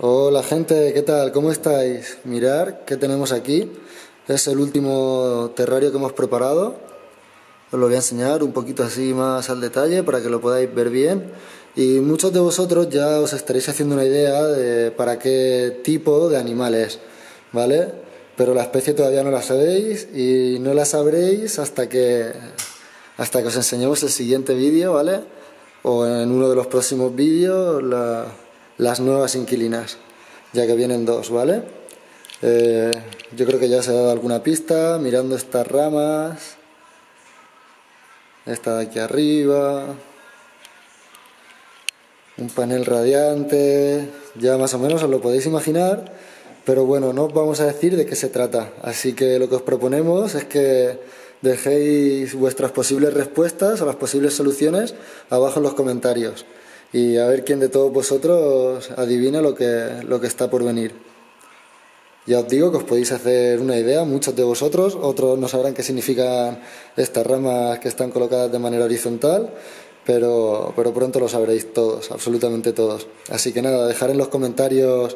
Hola gente, ¿qué tal? ¿Cómo estáis? Mirad, ¿qué tenemos aquí? Es el último terrario que hemos preparado. Os lo voy a enseñar un poquito así más al detalle para que lo podáis ver bien. Y muchos de vosotros ya os estaréis haciendo una idea de para qué tipo de animales, ¿vale? Pero la especie todavía no la sabéis y no la sabréis hasta que os enseñemos el siguiente vídeo, ¿vale? O en uno de los próximos vídeos las nuevas inquilinas, ya que vienen dos, ¿vale? Yo creo que ya se ha dado alguna pista mirando estas ramas, esta de aquí arriba, un panel radiante, ya más o menos os lo podéis imaginar, pero bueno, no os vamos a decir de qué se trata, así que lo que os proponemos es que dejéis vuestras posibles respuestas o las posibles soluciones abajo en los comentarios y a ver quién de todos vosotros adivina lo que está por venir. Ya os digo que os podéis hacer una idea, muchos de vosotros, otros no sabrán qué significan estas ramas que están colocadas de manera horizontal, pero pronto lo sabréis todos, absolutamente todos. Así que nada, dejar en los comentarios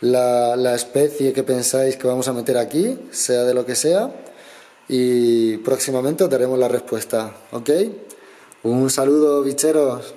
la especie que pensáis que vamos a meter aquí, sea de lo que sea, y próximamente os daremos la respuesta, ¿ok? Un saludo, bicheros.